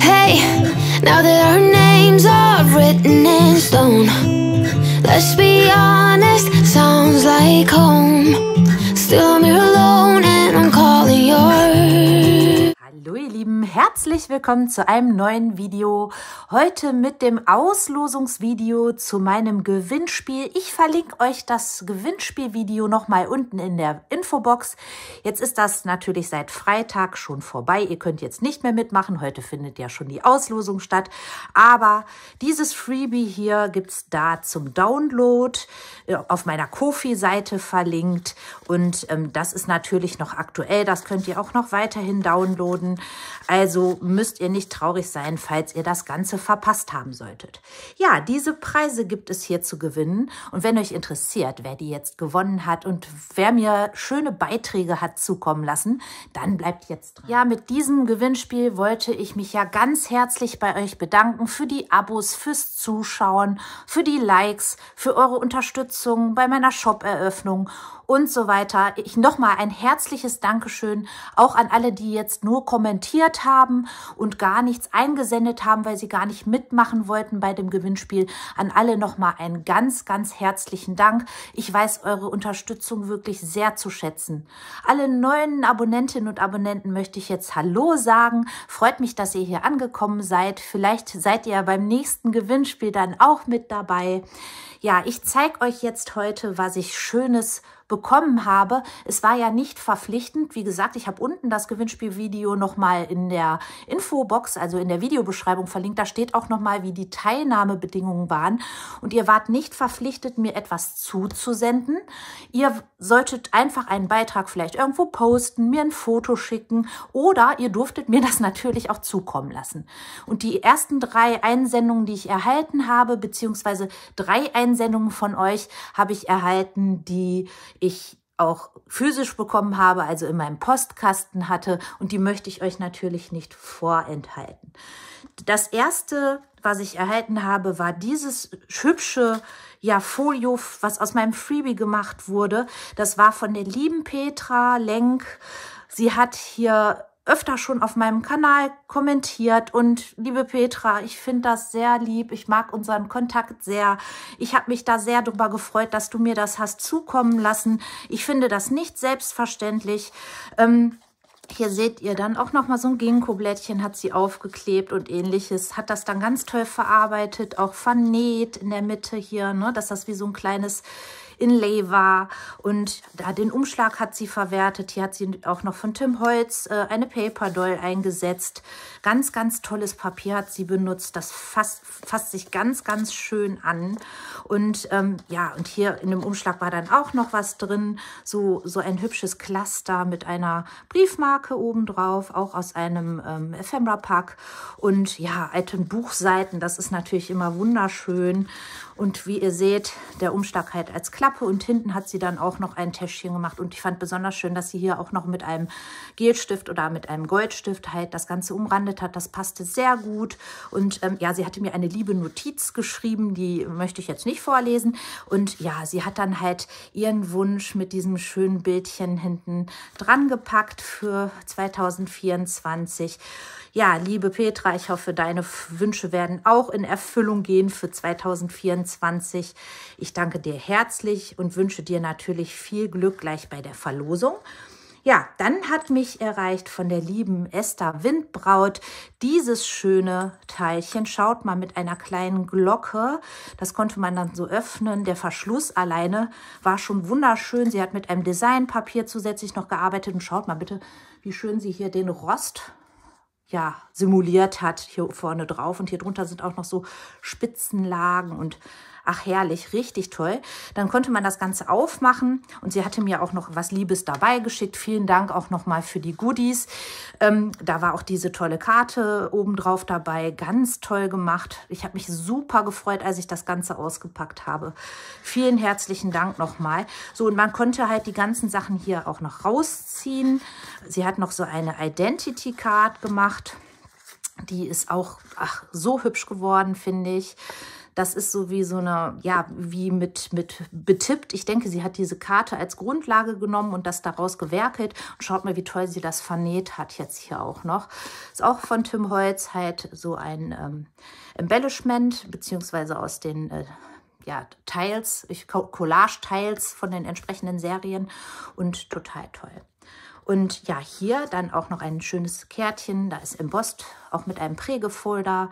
Hey, now that our names are written in stone, let's be honest, sounds like home. Still I'm here alone and I'm calling your... Hallo ihr Lieben, herzlich willkommen zu einem neuen Video. Heute mit dem Auslosungsvideo zu meinem Gewinnspiel. Ich verlinke euch das Gewinnspielvideo nochmal unten in der Infobox. Jetzt ist das natürlich seit Freitag schon vorbei. Ihr könnt jetzt nicht mehr mitmachen. Heute findet ja schon die Auslosung statt. Aber dieses Freebie hier gibt es da zum Download auf meiner Kofi-Seite verlinkt. Und das ist natürlich noch aktuell. Das könnt ihr auch noch weiterhin downloaden. Also müsst ihr nicht traurig sein, falls ihr das Ganze verpasst haben solltet. Ja, diese Preise gibt es hier zu gewinnen. Und wenn euch interessiert, wer die jetzt gewonnen hat und wer mir schöne Beiträge hat zukommen lassen, dann bleibt jetzt dran. Ja, mit diesem Gewinnspiel wollte ich mich ja ganz herzlich bei euch bedanken für die Abos, fürs Zuschauen, für die Likes, für eure Unterstützung bei meiner Shop-Eröffnung und so weiter. Nochmal ein herzliches Dankeschön auch an alle, die jetzt nur kommentiert haben und gar nichts eingesendet haben, weil sie gar nicht mitmachen wollten bei dem Gewinnspiel. An alle nochmal einen ganz, ganz herzlichen Dank. Ich weiß eure Unterstützung wirklich sehr zu schätzen. Alle neuen Abonnentinnen und Abonnenten möchte ich jetzt Hallo sagen. Freut mich, dass ihr hier angekommen seid. Vielleicht seid ihr beim nächsten Gewinnspiel dann auch mit dabei. Ja, ich zeige euch jetzt heute, was ich Schönes bekommen habe. Es war ja nicht verpflichtend. Wie gesagt, ich habe unten das Gewinnspielvideo nochmal in der Infobox, also in der Videobeschreibung verlinkt. Da steht auch nochmal, wie die Teilnahmebedingungen waren. Und ihr wart nicht verpflichtet, mir etwas zuzusenden. Ihr solltet einfach einen Beitrag vielleicht irgendwo posten, mir ein Foto schicken oder ihr durftet mir das natürlich auch zukommen lassen. Und die ersten 3 Einsendungen, die ich erhalten habe, beziehungsweise 3 Einsendungen von euch habe ich erhalten, die ich auch physisch bekommen habe, also in meinem Postkasten hatte, und die möchte ich euch natürlich nicht vorenthalten. Das erste, was ich erhalten habe, war dieses hübsche, ja, Folio, was aus meinem Freebie gemacht wurde. Das war von der lieben Petra Lenk. Sie hat hier öfter schon auf meinem Kanal kommentiert und liebe Petra, ich finde das sehr lieb, ich mag unseren Kontakt sehr, ich habe mich da sehr darüber gefreut, dass du mir das hast zukommen lassen, ich finde das nicht selbstverständlich. Hier seht ihr dann auch nochmal so ein Ginkgo-Blättchen hat sie aufgeklebt und ähnliches, hat das dann ganz toll verarbeitet, auch vernäht in der Mitte hier, ne, dass das wie so ein kleines Inlay war, und da den Umschlag hat sie verwertet. Hier hat sie auch noch von Tim Holz eine Paper Doll eingesetzt. Ganz, ganz tolles Papier hat sie benutzt. Das fasst sich ganz, ganz schön an. Und ja, und hier in dem Umschlag war dann auch noch was drin. So ein hübsches Cluster mit einer Briefmarke obendrauf, auch aus einem Ephemera-Pack. Und ja, alten Buchseiten, das ist natürlich immer wunderschön. Und wie ihr seht, der Umschlag halt als Klappe, und hinten hat sie dann auch noch ein Täschchen gemacht. Und ich fand besonders schön, dass sie hier auch noch mit einem Gelstift oder mit einem Goldstift halt das Ganze umrandet hat. Das passte sehr gut. Und ja, sie hatte mir eine liebe Notiz geschrieben, die möchte ich jetzt nicht vorlesen. Und ja, sie hat dann halt ihren Wunsch mit diesem schönen Bildchen hinten dran gepackt für 2024. Ja, liebe Petra, ich hoffe, deine Wünsche werden auch in Erfüllung gehen für 2024. Ich danke dir herzlich und wünsche dir natürlich viel Glück gleich bei der Verlosung. Ja, dann hat mich erreicht von der lieben Esther Windbraut dieses schöne Teilchen. Schaut mal, mit einer kleinen Glocke. Das konnte man dann so öffnen. Der Verschluss alleine war schon wunderschön. Sie hat mit einem Designpapier zusätzlich noch gearbeitet. Und schaut mal bitte, wie schön sie hier den Rost, ja, simuliert hat, hier vorne drauf, und hier drunter sind auch noch so Spitzenlagen und ach herrlich, richtig toll. Dann konnte man das Ganze aufmachen und sie hatte mir auch noch was Liebes dabei geschickt. Vielen Dank auch nochmal für die Goodies. Da war auch diese tolle Karte obendrauf dabei. Ganz toll gemacht. Ich habe mich super gefreut, als ich das Ganze ausgepackt habe. Vielen herzlichen Dank nochmal. So, und man konnte halt die ganzen Sachen hier auch noch rausziehen. Sie hat noch so eine Identity Card gemacht. Die ist auch, ach, so hübsch geworden, finde ich. Das ist so wie so eine, ja, wie mit betippt. Ich denke, sie hat diese Karte als Grundlage genommen und das daraus gewerkelt. Und schaut mal, wie toll sie das vernäht hat jetzt hier auch noch. Ist auch von Tim Holz halt so ein Embellishment, beziehungsweise aus den Teils, Collage-Teils von den entsprechenden Serien und total toll. Und ja, hier dann auch noch ein schönes Kärtchen, da ist embossed, auch mit einem Prägefolder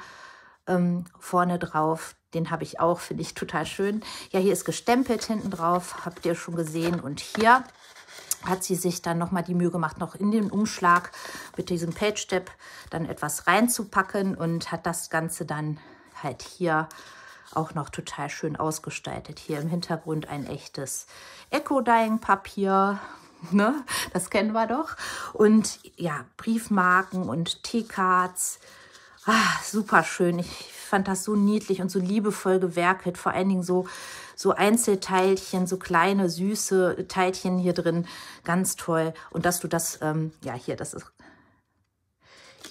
vorne drauf. Den habe ich auch, finde ich total schön. Ja, hier ist gestempelt hinten drauf, habt ihr schon gesehen. Und hier hat sie sich dann nochmal die Mühe gemacht, noch in den Umschlag mit diesem Page-Step dann etwas reinzupacken und hat das Ganze dann halt hier auch noch total schön ausgestaltet. Hier im Hintergrund ein echtes Eco-Dyeing-Papier. Ne? Das kennen wir doch. Und ja, Briefmarken und Teekarts. Ah, super schön. Ich fand das so niedlich und so liebevoll gewerkelt. Vor allen Dingen so Einzelteilchen, so kleine, süße Teilchen hier drin. Ganz toll. Und dass du das, hier, das ist...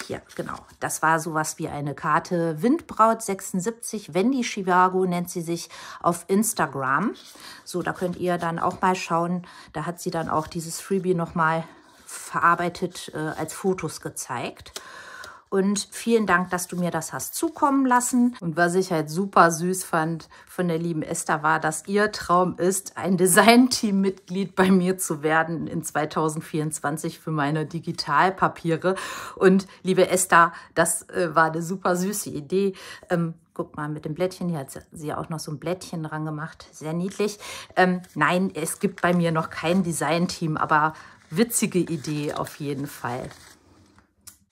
Hier, genau. Das war sowas wie eine Karte. Windbraut76, Wendy Chivago nennt sie sich auf Instagram. So, da könnt ihr dann auch mal schauen. Da hat sie dann auch dieses Freebie nochmal verarbeitet, als Fotos gezeigt. Und vielen Dank, dass du mir das hast zukommen lassen. Und was ich halt super süß fand von der lieben Esther war, dass ihr Traum ist, ein Design-Team-Mitglied bei mir zu werden in 2024 für meine Digitalpapiere. Und liebe Esther, das war eine super süße Idee. Guck mal, mit dem Blättchen, hier hat sie auch noch so ein Blättchen dran gemacht. Sehr niedlich. Nein, es gibt bei mir noch kein Design-Team, aber witzige Idee auf jeden Fall.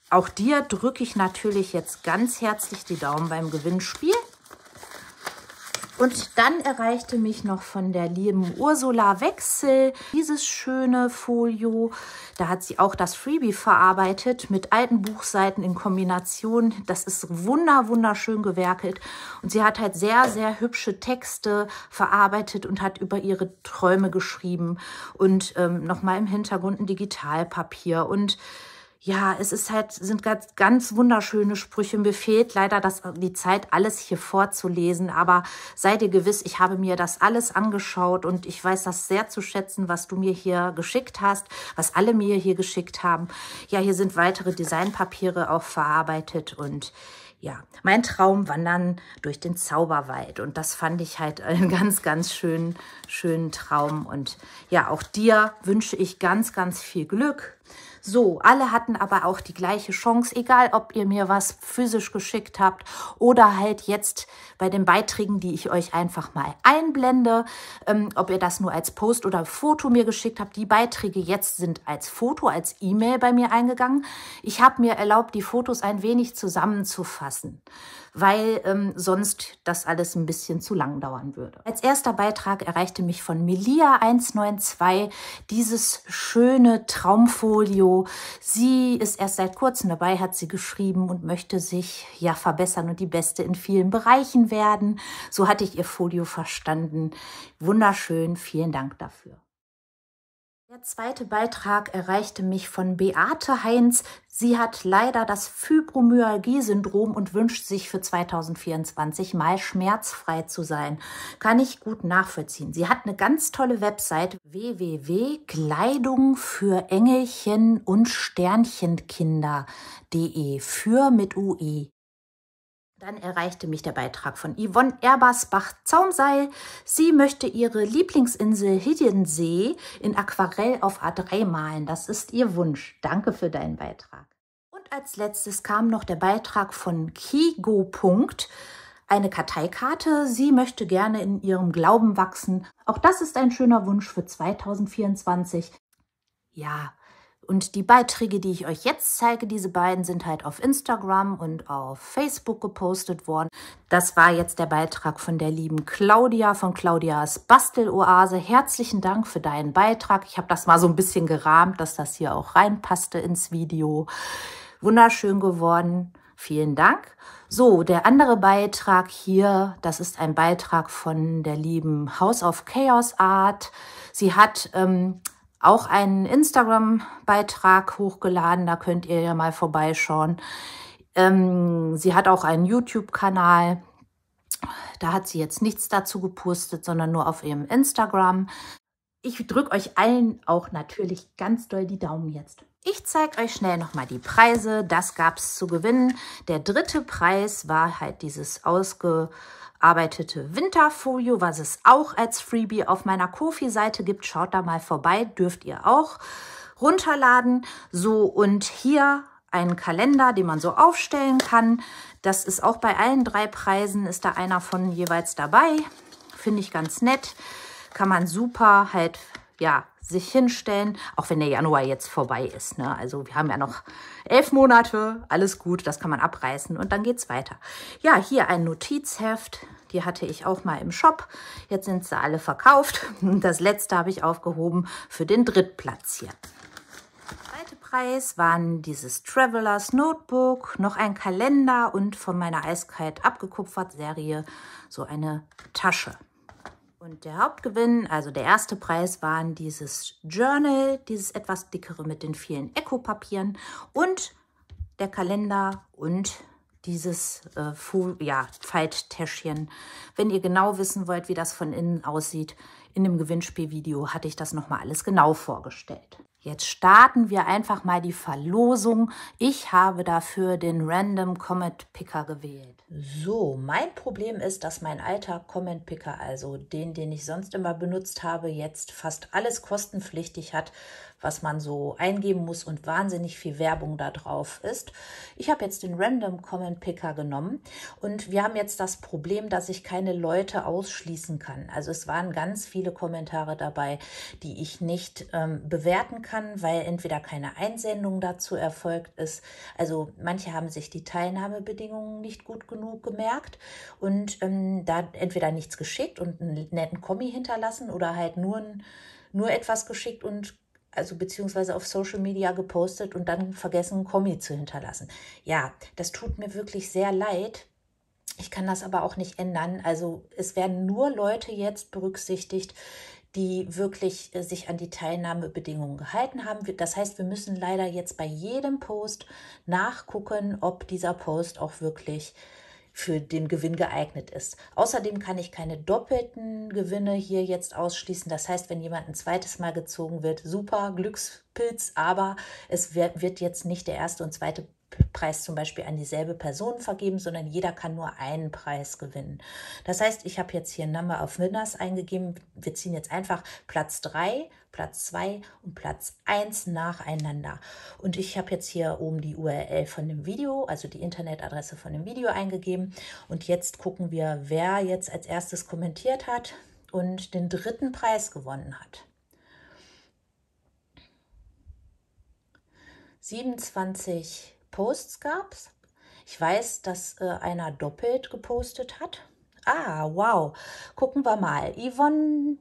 Auch dir drücke ich natürlich jetzt ganz herzlich die Daumen beim Gewinnspiel. Und dann erreichte mich noch von der lieben Ursula Wechsel dieses schöne Folio. Da hat sie auch das Freebie verarbeitet mit alten Buchseiten in Kombination. Das ist wunderschön gewerkelt. Und sie hat halt sehr, sehr hübsche Texte verarbeitet und hat über ihre Träume geschrieben. Und nochmal im Hintergrund ein Digitalpapier und... Ja, es ist halt, sind ganz wunderschöne Sprüche. Mir fehlt leider die Zeit, alles hier vorzulesen. Aber sei dir gewiss, ich habe mir das alles angeschaut und ich weiß das sehr zu schätzen, was du mir hier geschickt hast, was alle mir hier geschickt haben. Ja, hier sind weitere Designpapiere auch verarbeitet und ja, mein Traum wandern durch den Zauberwald. Und das fand ich halt einen ganz schönen Traum. Und ja, auch dir wünsche ich ganz viel Glück. So, alle hatten aber auch die gleiche Chance, egal ob ihr mir was physisch geschickt habt oder halt jetzt bei den Beiträgen, die ich euch einfach mal einblende, ob ihr das nur als Post oder Foto mir geschickt habt. Die Beiträge jetzt sind als Foto, als E-Mail bei mir eingegangen. Ich habe mir erlaubt, die Fotos ein wenig zusammenzufassen, weil sonst das alles ein bisschen zu lang dauern würde. Als erster Beitrag erreichte mich von Melia192 dieses schöne Traumfolio. Sie ist erst seit kurzem dabei, hat sie geschrieben und möchte sich ja verbessern und die Beste in vielen Bereichen werden. So hatte ich ihr Folio verstanden. Wunderschön, vielen Dank dafür. Der zweite Beitrag erreichte mich von Beate Heinz. Sie hat leider das Fibromyalgie-Syndrom und wünscht sich für 2024 mal schmerzfrei zu sein. Kann ich gut nachvollziehen. Sie hat eine ganz tolle Website www.kleidung für Engelchen und Sternchenkinder.de für mit UE. Dann erreichte mich der Beitrag von Yvonne Erbersbach-Zaumseil. Sie möchte ihre Lieblingsinsel Hiddensee in Aquarell auf A3 malen. Das ist ihr Wunsch. Danke für deinen Beitrag. Und als letztes kam noch der Beitrag von Kigo. Eine Karteikarte. Sie möchte gerne in ihrem Glauben wachsen. Auch das ist ein schöner Wunsch für 2024. Ja. Und die Beiträge, die ich euch jetzt zeige, diese beiden sind halt auf Instagram und auf Facebook gepostet worden. Das war jetzt der Beitrag von der lieben Claudia von Claudias Basteloase. Herzlichen Dank für deinen Beitrag. Ich habe das mal so ein bisschen gerahmt, dass das hier auch reinpasste ins Video. Wunderschön geworden. Vielen Dank. So, der andere Beitrag hier, das ist ein Beitrag von der lieben House of Chaos Art. Sie hat... auch einen Instagram-Beitrag hochgeladen, da könnt ihr ja mal vorbeischauen. Sie hat auch einen YouTube-Kanal. Da hat sie jetzt nichts dazu gepostet, sondern nur auf ihrem Instagram. Ich drücke euch allen auch natürlich ganz doll die Daumen jetzt. Ich zeige euch schnell nochmal die Preise. Das gab es zu gewinnen. Der dritte Preis war halt dieses ausgearbeitete Winterfolio, was es auch als Freebie auf meiner Kofi-Seite gibt. Schaut da mal vorbei, dürft ihr auch runterladen. So, und hier einen Kalender, den man so aufstellen kann. Das ist auch bei allen drei Preisen, ist da einer von jeweils dabei. Finde ich ganz nett. Kann man super halt, ja, sich hinstellen, auch wenn der Januar jetzt vorbei ist, ne? Also wir haben ja noch 11 Monate, alles gut, das kann man abreißen und dann geht's weiter. Ja, hier ein Notizheft, die hatte ich auch mal im Shop, jetzt sind sie alle verkauft. Das letzte habe ich aufgehoben für den Drittplatz hier. Der zweite Preis waren dieses Travelers Notebook, noch ein Kalender und von meiner eiskalt abgekupfert Serie so eine Tasche. Und der Hauptgewinn, also der erste Preis, waren dieses Journal, dieses etwas dickere mit den vielen Eco-Papieren und der Kalender und dieses Falttäschchen. Wenn ihr genau wissen wollt, wie das von innen aussieht, in dem Gewinnspielvideo hatte ich das nochmal alles genau vorgestellt. Jetzt starten wir einfach mal die Verlosung. Ich habe dafür den Random Comment Picker gewählt. So, mein Problem ist, dass mein alter Comment Picker, also den ich sonst immer benutzt habe, jetzt fast alles kostenpflichtig hat, was man so eingeben muss und wahnsinnig viel Werbung da drauf ist. Ich habe jetzt den Random Comment Picker genommen und wir haben jetzt das Problem, dass ich keine Leute ausschließen kann. Also es waren ganz viele Kommentare dabei, die ich nicht bewerten kann, weil entweder keine Einsendung dazu erfolgt ist. Also manche haben sich die Teilnahmebedingungen nicht gut genug gemerkt und da entweder nichts geschickt und einen netten Kommi hinterlassen oder halt nur etwas geschickt und also beziehungsweise auf Social Media gepostet und dann vergessen, einen Kommi zu hinterlassen. Ja, das tut mir wirklich sehr leid. Ich kann das aber auch nicht ändern. Also es werden nur Leute jetzt berücksichtigt, die wirklich sich an die Teilnahmebedingungen gehalten haben. Das heißt, wir müssen leider jetzt bei jedem Post nachgucken, ob dieser Post auch wirklich für den Gewinn geeignet ist. Außerdem kann ich keine doppelten Gewinne hier jetzt ausschließen. Das heißt, wenn jemand ein zweites Mal gezogen wird, super, Glückspilz, aber es wird jetzt nicht der erste und zweite Preis zum Beispiel an dieselbe Person vergeben, sondern jeder kann nur einen Preis gewinnen. Das heißt, ich habe jetzt hier Number of Winners eingegeben. Wir ziehen jetzt einfach Platz 3, Platz 2 und Platz 1 nacheinander. Und ich habe jetzt hier oben die URL von dem Video, also die Internetadresse von dem Video eingegeben. Und jetzt gucken wir, wer jetzt als erstes kommentiert hat und den dritten Preis gewonnen hat. 27 Posts gab es. Ich weiß, dass einer doppelt gepostet hat. Ah, wow. Gucken wir mal. Yvonne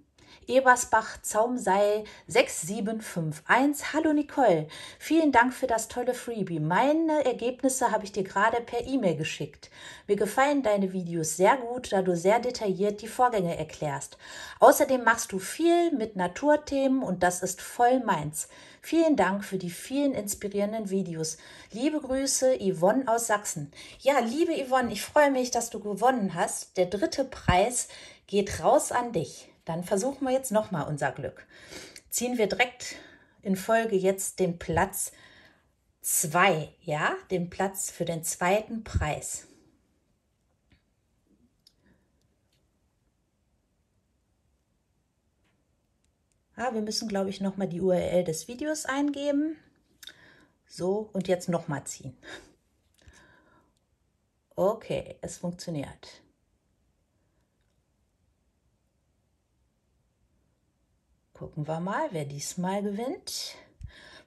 Erbersbach-Zaumseil 6751. Hallo Nicole, vielen Dank für das tolle Freebie. Meine Ergebnisse habe ich dir gerade per E-Mail geschickt. Mir gefallen deine Videos sehr gut, da du sehr detailliert die Vorgänge erklärst. Außerdem machst du viel mit Naturthemen und das ist voll meins. Vielen Dank für die vielen inspirierenden Videos. Liebe Grüße, Yvonne aus Sachsen. Ja, liebe Yvonne, ich freue mich, dass du gewonnen hast. Der dritte Preis geht raus an dich. Dann versuchen wir jetzt nochmal unser Glück. Ziehen wir direkt in Folge jetzt den Platz 2, ja, den Platz für den zweiten Preis. Ah, wir müssen, glaube ich, nochmal die URL des Videos eingeben. So, und jetzt nochmal ziehen. Okay, es funktioniert. Gucken wir mal, wer diesmal gewinnt.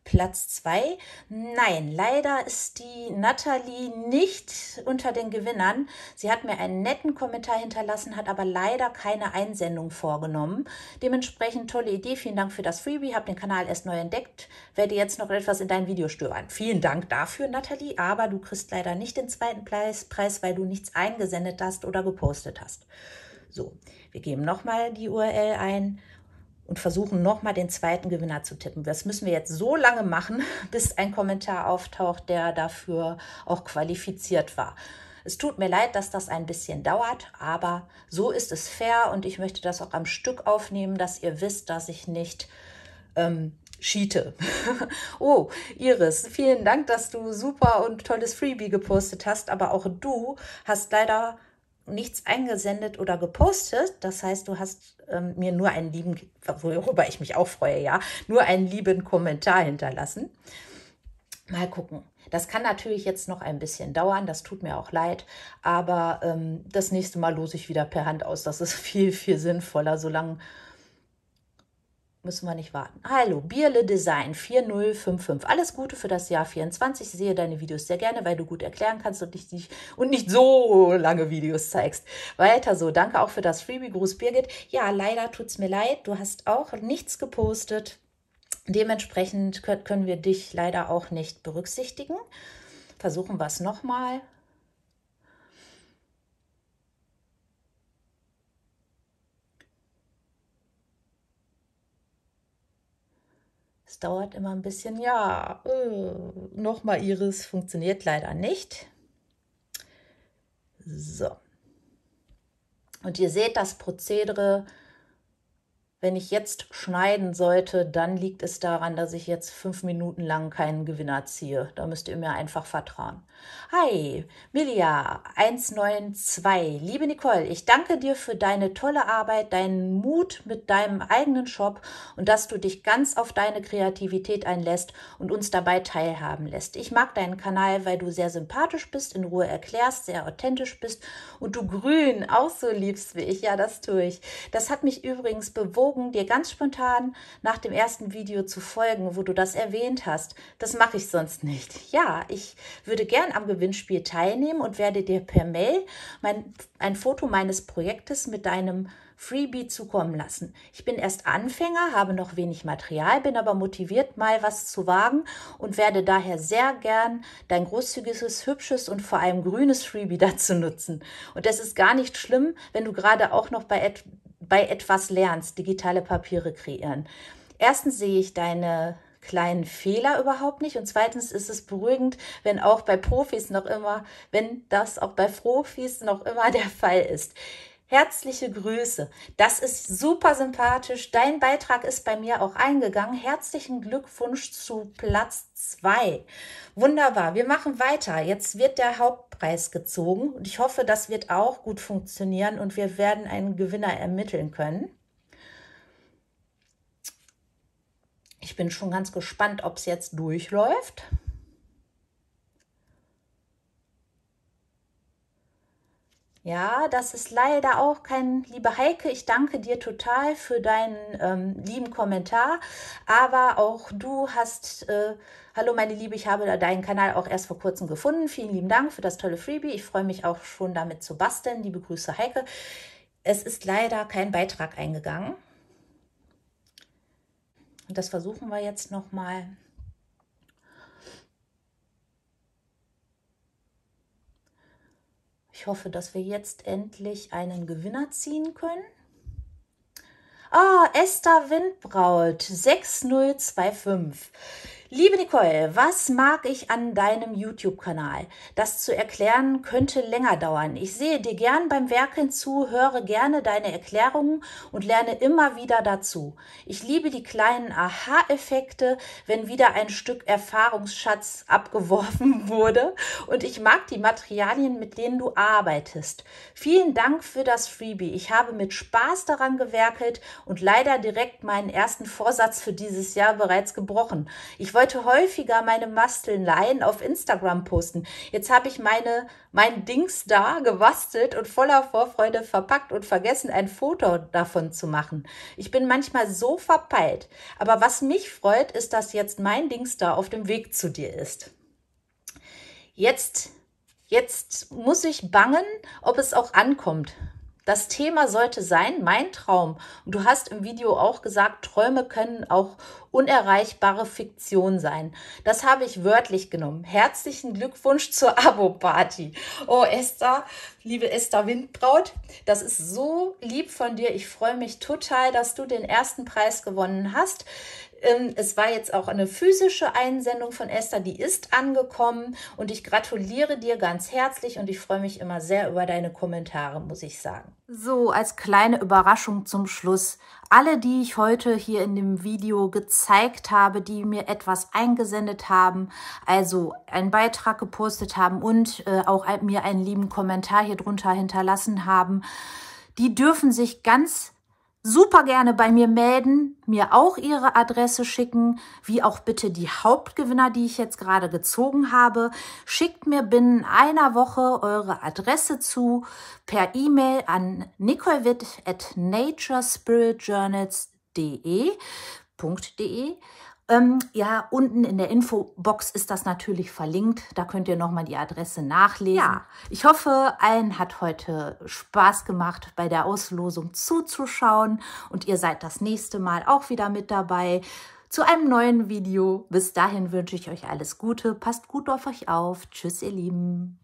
Platz 2. Nein, leider ist die Nathalie nicht unter den Gewinnern. Sie hat mir einen netten Kommentar hinterlassen, hat aber leider keine Einsendung vorgenommen. Dementsprechend tolle Idee. Vielen Dank für das Freebie. Habe den Kanal erst neu entdeckt. Werde jetzt noch etwas in dein Video stöbern. Vielen Dank dafür, Nathalie. Aber du kriegst leider nicht den zweiten Preis, weil du nichts eingesendet hast oder gepostet hast. So, wir geben nochmal die URL ein und versuchen nochmal den zweiten Gewinner zu tippen. Das müssen wir jetzt so lange machen, bis ein Kommentar auftaucht, der dafür auch qualifiziert war. Es tut mir leid, dass das ein bisschen dauert, aber so ist es fair und ich möchte das auch am Stück aufnehmen, dass ihr wisst, dass ich nicht cheate. Oh, Iris, vielen Dank, dass du super und tolles Freebie gepostet hast, aber auch du hast leider nichts eingesendet oder gepostet. Das heißt, du hast mir nur einen lieben, worüber ich mich auch freue, ja, nur einen lieben Kommentar hinterlassen. Mal gucken. Das kann natürlich jetzt noch ein bisschen dauern, das tut mir auch leid, aber das nächste Mal lose ich wieder per Hand aus. Das ist viel, viel sinnvoller, solange müssen wir nicht warten. Hallo, Bierle Design 4055. Alles Gute für das Jahr 24. Ich sehe deine Videos sehr gerne, weil du gut erklären kannst und nicht so lange Videos zeigst. Weiter so. Danke auch für das Freebie. Gruß, Birgit. Ja, leider tut es mir leid. Du hast auch nichts gepostet. Dementsprechend können wir dich leider auch nicht berücksichtigen. Versuchen wir es nochmal. Es dauert immer ein bisschen, ja, nochmal Iris, funktioniert leider nicht. So. Und ihr seht das Prozedere, wenn ich jetzt schneiden sollte, dann liegt es daran, dass ich jetzt 5 Minuten lang keinen Gewinner ziehe. Da müsst ihr mir einfach vertrauen. Hi, Melia192. Liebe Nicole, ich danke dir für deine tolle Arbeit, deinen Mut mit deinem eigenen Shop und dass du dich ganz auf deine Kreativität einlässt und uns dabei teilhaben lässt. Ich mag deinen Kanal, weil du sehr sympathisch bist, in Ruhe erklärst, sehr authentisch bist und du grün auch so liebst wie ich. Ja, das tue ich. Das hat mich übrigens bewogen, dir ganz spontan nach dem ersten Video zu folgen, wo du das erwähnt hast. Das mache ich sonst nicht. Ja, ich würde gern am Gewinnspiel teilnehmen und werde dir per Mail ein Foto meines Projektes mit deinem Freebie zukommen lassen. Ich bin erst Anfänger, habe noch wenig Material, bin aber motiviert, mal was zu wagen und werde daher sehr gern dein großzügiges, hübsches und vor allem grünes Freebie dazu nutzen. Und es ist gar nicht schlimm, wenn du gerade auch noch bei etwas lernst, digitale Papiere kreieren. Erstens sehe ich deine kleinen Fehler überhaupt nicht und zweitens ist es beruhigend, wenn das auch bei Profis noch immer der Fall ist. Herzliche Grüße. Das ist super sympathisch. Dein Beitrag ist bei mir auch eingegangen. Herzlichen Glückwunsch zu Platz 2. Wunderbar. Wir machen weiter. Jetzt wird der Hauptpreis gezogen und ich hoffe, das wird auch gut funktionieren und wir werden einen Gewinner ermitteln können. Ich bin schon ganz gespannt, ob es jetzt durchläuft. Ja, das ist leider auch kein, liebe Heike, ich danke dir total für deinen lieben Kommentar, aber auch du hast, hallo meine Liebe, ich habe deinen Kanal auch erst vor kurzem gefunden, vielen lieben Dank für das tolle Freebie, ich freue mich auch schon damit zu basteln, liebe Grüße Heike, es ist leider kein Beitrag eingegangen und das versuchen wir jetzt nochmal. Ich hoffe, dass wir jetzt endlich einen Gewinner ziehen können. Ah, Esther Windbraut 6025. Liebe Nicole, was mag ich an deinem YouTube-Kanal? Das zu erklären könnte länger dauern. Ich sehe dir gern beim Werkeln zu, höre gerne deine Erklärungen und lerne immer wieder dazu. Ich liebe die kleinen Aha-Effekte, wenn wieder ein Stück Erfahrungsschatz abgeworfen wurde und ich mag die Materialien, mit denen du arbeitest. Vielen Dank für das Freebie. Ich habe mit Spaß daran gewerkelt und leider direkt meinen ersten Vorsatz für dieses Jahr bereits gebrochen. Ich wollte häufiger meine Basteleien auf Instagram posten. Jetzt habe ich mein Dings da gebastelt und voller Vorfreude verpackt und vergessen, ein Foto davon zu machen. Ich bin manchmal so verpeilt. Aber was mich freut, ist, dass jetzt mein Dings da auf dem Weg zu dir ist. Jetzt muss ich bangen, ob es auch ankommt. Das Thema sollte sein, mein Traum. Und du hast im Video auch gesagt, Träume können auch unerreichbare Fiktion sein. Das habe ich wörtlich genommen. Herzlichen Glückwunsch zur Abo-Party. Oh, Esther, liebe Esther Windbraut, das ist so lieb von dir. Ich freue mich total, dass du den ersten Preis gewonnen hast. Es war jetzt auch eine physische Einsendung von Esther, die ist angekommen und ich gratuliere dir ganz herzlich und ich freue mich immer sehr über deine Kommentare, muss ich sagen. So, als kleine Überraschung zum Schluss. Alle, die ich heute hier in dem Video gezeigt habe, die mir etwas eingesendet haben, also einen Beitrag gepostet haben und auch mir einen lieben Kommentar hier drunter hinterlassen haben, die dürfen sich ganz super gerne bei mir melden, mir auch ihre Adresse schicken, wie auch bitte die Hauptgewinner, die ich jetzt gerade gezogen habe. Schickt mir binnen einer Woche eure Adresse zu per E-Mail an nicolewitt@naturespiritjournals.de. Ja, unten in der Infobox ist das natürlich verlinkt. Da könnt ihr nochmal die Adresse nachlesen. Ja, ich hoffe, allen hat heute Spaß gemacht, bei der Auslosung zuzuschauen. Und ihr seid das nächste Mal auch wieder mit dabei zu einem neuen Video. Bis dahin wünsche ich euch alles Gute. Passt gut auf euch auf. Tschüss, ihr Lieben.